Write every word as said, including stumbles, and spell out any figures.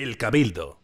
El Cabildo.